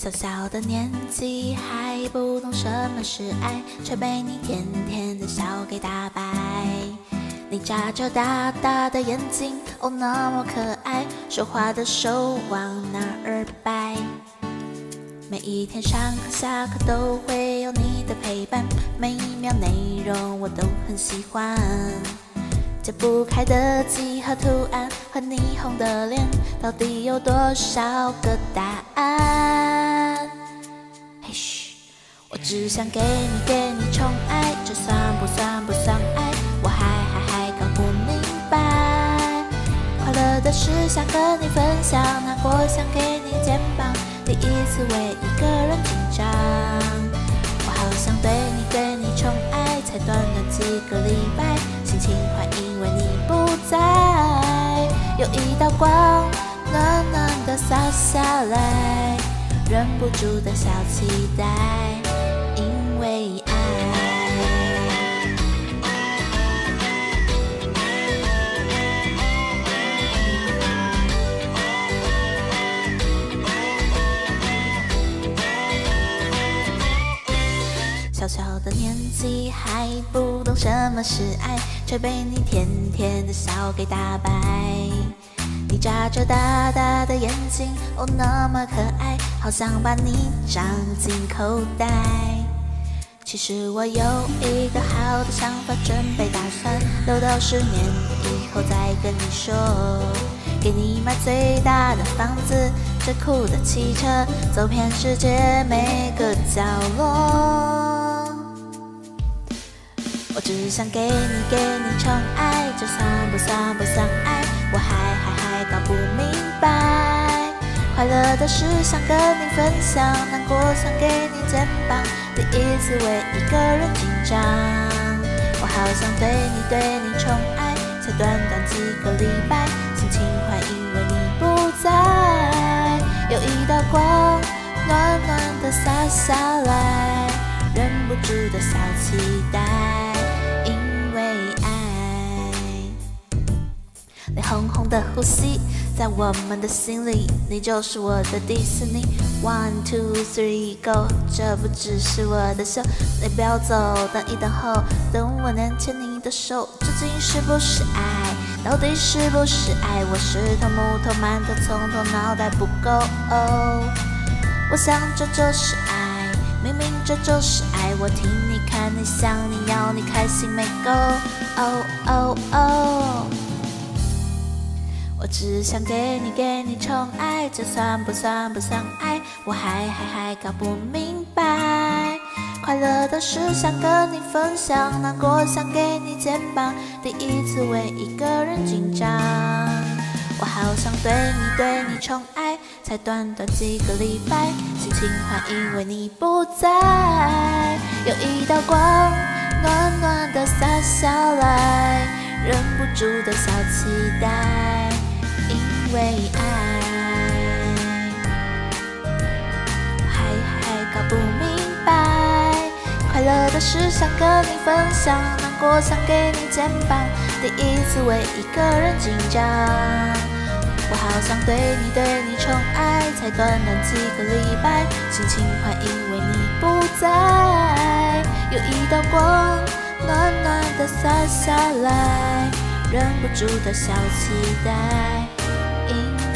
小小的年纪还不懂什么是爱，却被你甜甜的笑给打败。你眨着大大的眼睛，哦那么可爱，说话的手往哪儿摆？每一天上课下课都会有你的陪伴，每一秒内容我都很喜欢。解不开的几何图案和霓虹的脸，到底有多少个答案？嘿嘘，我只想给你宠爱，这算不算爱？我还搞不明白。快乐的事想和你分享，难过想给你肩膀。第一次为一个人紧张，我好想对你宠爱，才短几个礼拜，心情坏因为你不在。有一道光暖暖的洒下来，忍不住的小期待，因为爱。小小的年纪还不懂什么是爱，却被你甜甜的笑给打败。眨着大大的眼睛，哦，那么可爱，好想把你装进口袋。其实我有一个好的想法，准备打算6到10年以后再跟你说，给你买最大的房子，最酷的汽车，走遍世界每个角落。我只想给你宠爱，这算不算爱？我还搞不明白，快乐的事想跟你分享，难过想给你肩膀。第一次为一个人紧张，我好想对你宠爱，才短几个礼拜，心情坏因为你不在。有一道光暖暖的洒下来，忍不住的小期待。你红红的呼吸在我们的心里，你就是我的迪士尼。1 2 3 go， 这不只是我的秀，你不要走，等一等，等我能牵你的手。究竟是不是爱？到底是不是爱？我石头木头馒头葱头脑袋不够哦。我想这就是爱，明明这就是爱。我听你看你想你要你开心没够哦哦哦。我只想给你宠爱，这算不算爱？我还搞不明白，快乐的事想跟你分享，难过想给你肩膀。第一次为一个人紧张，我好想对你宠爱，才短几个礼拜，心情坏因为你不在。有一道光暖暖的洒下来，忍不住的小期待，因为爱。还搞不明白，快乐的事想跟你分享，难过想给你肩膀。第一次为一个人紧张，我好想对你宠爱，才短几个礼拜，心情坏因为你不在。有一道光暖暖的洒下来，忍不住的小期待，因